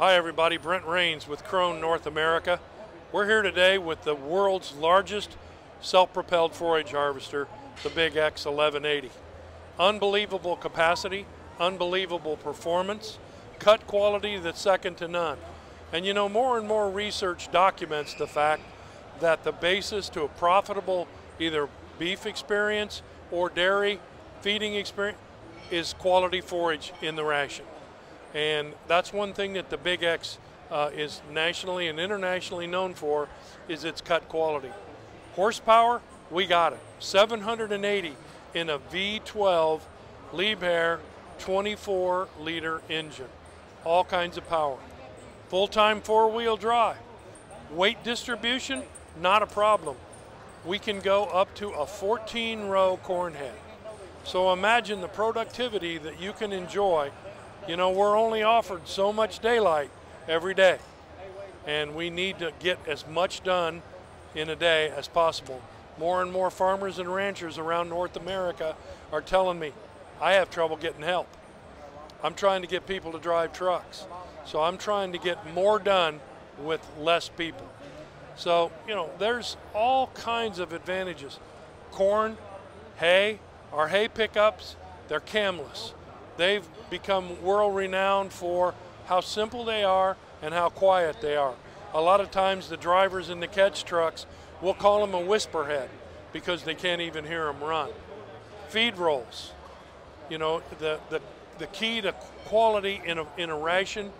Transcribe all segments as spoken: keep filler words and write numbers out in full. Hi everybody, Brent Rains with Krone North America. We're here today with the world's largest self-propelled forage harvester, the Big X eleven eighty. Unbelievable capacity, unbelievable performance, cut quality that's second to none. And you know, more and more research documents the fact that the basis to a profitable either beef experience or dairy feeding experience is quality forage in the ration. And that's one thing that the Big X uh, is nationally and internationally known for, is its cut quality. Horsepower, we got it. seven hundred eighty in a V twelve Liebherr twenty-four liter engine. All kinds of power. Full-time four-wheel drive. Weight distribution, not a problem. We can go up to a fourteen row corn head. So imagine the productivity that you can enjoy. You know, we're only offered so much daylight every day, and we need to get as much done in a day as possible. More and more farmers and ranchers around North America are telling me, I have trouble getting help. I'm trying to get people to drive trucks. So I'm trying to get more done with less people. So, you know, there's all kinds of advantages. Corn, hay, our hay pickups, they're camless. They've become world renowned for how simple they are and how quiet they are. A lot of times the drivers in the catch trucks, we'll call them a whisper head because they can't even hear them run. Feed rolls, you know, the, the, the key to quality in a, in a ration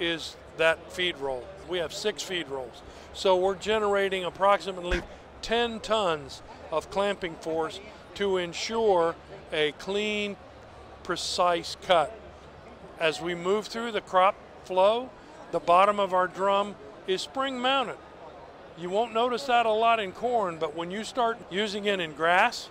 is that feed roll. We have six feed rolls. So we're generating approximately ten tons of clamping force to ensure a clean, precise cut. As we move through the crop flow, the bottom of our drum is spring mounted. You won't notice that a lot in corn, but when you start using it in grass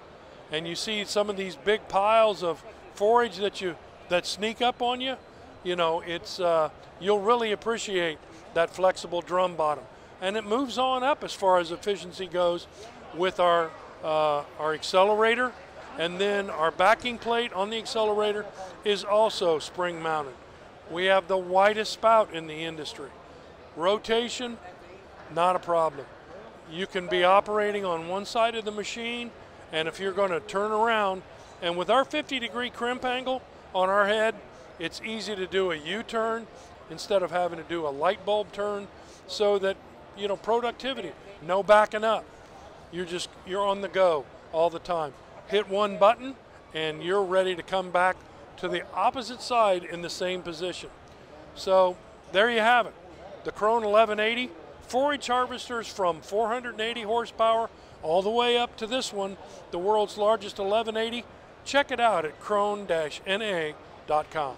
and you see some of these big piles of forage that you that sneak up on you, you know, it's uh, you'll really appreciate that flexible drum bottom. And it moves on up as far as efficiency goes with our uh, our accelerator, and then our backing plate on the accelerator is also spring mounted. We have the widest spout in the industry. Rotation, not a problem. You can be operating on one side of the machine, and if you're going to turn around, and with our fifty degree crimp angle on our head, it's easy to do a U-turn instead of having to do a light bulb turn, so that, you know, productivity, no backing up. You're just, you're on the go all the time. Hit one button and you're ready to come back to the opposite side in the same position. So there you have it. The Krone eleven eighty, forage harvesters from four hundred eighty horsepower all the way up to this one, the world's largest eleven eighty. Check it out at krone dash N A dot com.